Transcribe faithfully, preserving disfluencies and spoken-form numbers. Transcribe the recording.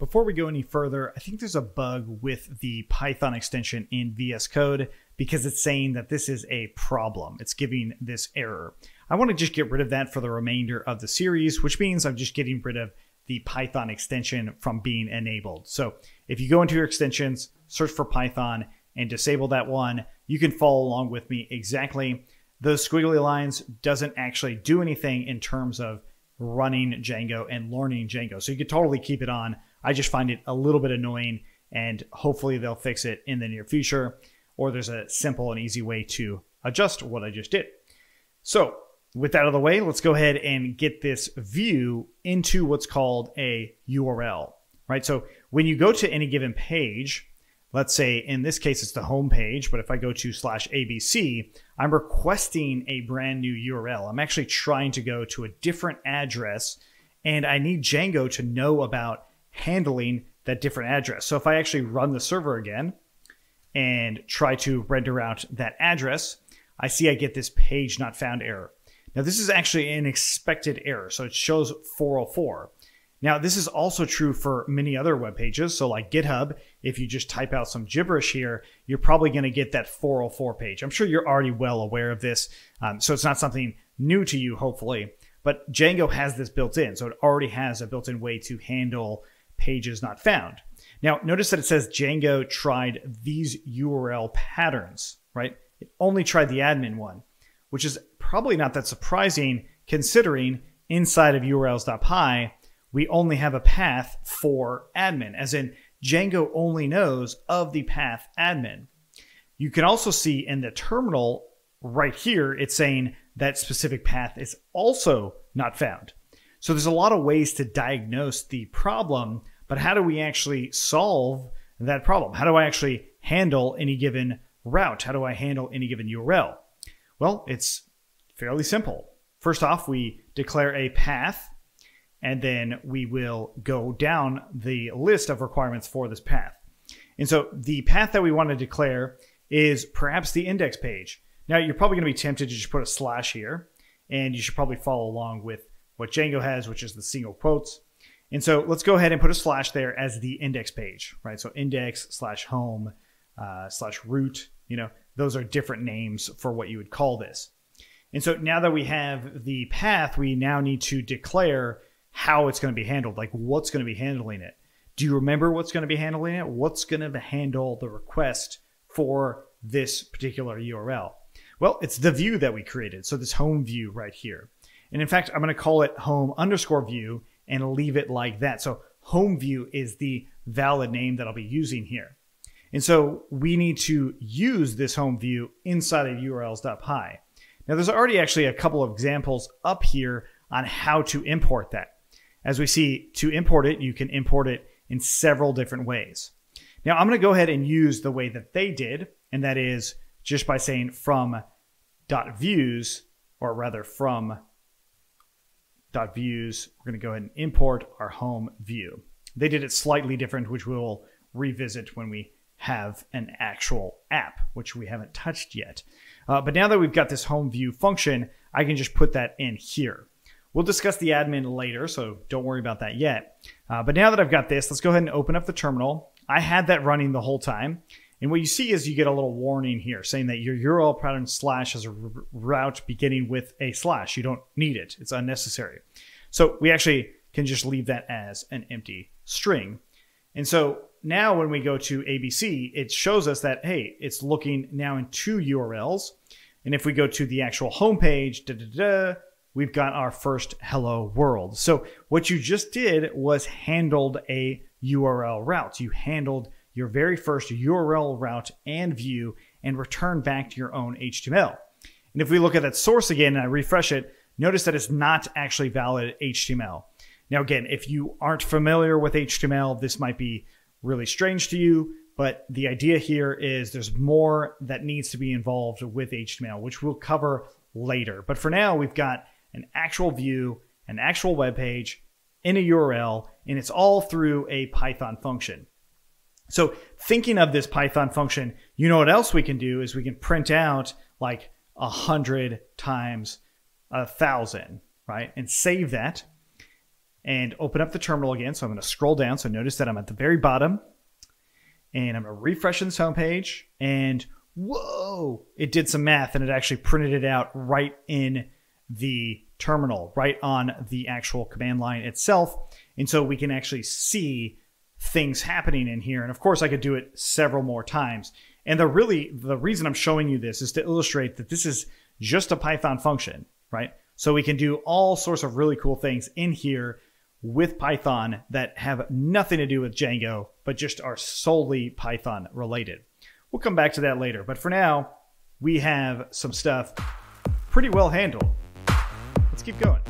Before we go any further, I think there's a bug with the Python extension in V S Code because it's saying that this is a problem. It's giving this error. I want to just get rid of that for the remainder of the series, which means I'm just getting rid of the Python extension from being enabled. So if you go into your extensions, search for Python and disable that one, you can follow along with me exactly. Those squiggly lines doesn't actually do anything in terms of running Django and learning Django. So you could totally keep it on. I just find it a little bit annoying, and hopefully they'll fix it in the near future, or there's a simple and easy way to adjust what I just did. So with that out of the way, let's go ahead and get this view into what's called a U R L, right? So when you go to any given page, let's say in this case, it's the home page, but if I go to slash A B C, I'm requesting a brand new U R L. I'm actually trying to go to a different address, and I need Django to know about handling that different address. So if I actually run the server again and try to render out that address, I see I get this page not found error. Now this is actually an expected error. So it shows four oh four. Now this is also true for many other web pages. So like GitHub, if you just type out some gibberish here, you're probably going to get that four oh four page. I'm sure you're already well aware of this. Um, so it's not something new to you, hopefully, but Django has this built in. So it already has a built-in way to handle pages not found. Now, notice that it says Django tried these U R L patterns, right? It only tried the admin one, which is probably not that surprising considering inside of U R Ls dot P Y, we only have a path for admin, as in Django only knows of the path admin. You can also see in the terminal right here, it's saying that specific path is also not found. So there's a lot of ways to diagnose the problem, but how do we actually solve that problem? How do I actually handle any given route? How do I handle any given U R L? Well, it's fairly simple. First off, we declare a path, and then we will go down the list of requirements for this path. And so the path that we want to declare is perhaps the index page. Now, you're probably going to be tempted to just put a slash here, and you should probably follow along with what Django has, which is the single quotes. And so let's go ahead and put a slash there as the index page, right? So index slash home uh, slash root, you know, those are different names for what you would call this. And so now that we have the path, we now need to declare how it's going to be handled, like what's going to be handling it. Do you remember what's going to be handling it? What's going to handle the request for this particular U R L? Well, it's the view that we created. So this home view right here. And in fact, I'm going to call it home underscore view and leave it like that. So home view is the valid name that I'll be using here. And so we need to use this home view inside of U R Ls dot P Y. Now there's already actually a couple of examples up here on how to import that. As we see, to import it, you can import it in several different ways. Now I'm going to go ahead and use the way that they did, and that is just by saying from dot views, or rather from dot views, we're going to go ahead and import our home view. They did it slightly different, which we'll revisit when we have an actual app, which we haven't touched yet. Uh, but now that we've got this home view function, I can just put that in here. We'll discuss the admin later, so don't worry about that yet. Uh, but now that I've got this, let's go ahead and open up the terminal. I had that running the whole time. And what you see is you get a little warning here saying that your U R L pattern slash is a route beginning with a slash. You don't need it. It's unnecessary. So we actually can just leave that as an empty string. And so now when we go to A B C, it shows us that, hey, it's looking now in two U R Ls. And if we go to the actual home page, da, da, da, we've got our first hello world. So what you just did was handled a U R L route. You handled your very first U R L route and view, and return back to your own H T M L. And if we look at that source again and I refresh it, notice that it's not actually valid H T M L. Now, again, if you aren't familiar with H T M L, this might be really strange to you, but the idea here is there's more that needs to be involved with H T M L, which we'll cover later. But for now, we've got an actual view, an actual web page in a U R L, and it's all through a Python function. So thinking of this Python function, you know what else we can do is we can print out like a hundred times a thousand, right? And save that. and open up the terminal again. So I'm going to scroll down. So notice that I'm at the very bottom, and I'm going to refresh this homepage, and whoa, it did some math and it actually printed it out right in the terminal, right on the actual command line itself. And so we can actually see things happening in here. And of course I could do it several more times. And the really, the reason I'm showing you this is to illustrate that this is just a Python function, right? So we can do all sorts of really cool things in here with Python that have nothing to do with Django, but just are solely Python related. We'll come back to that later, but for now, we have some stuff pretty well handled. Let's keep going.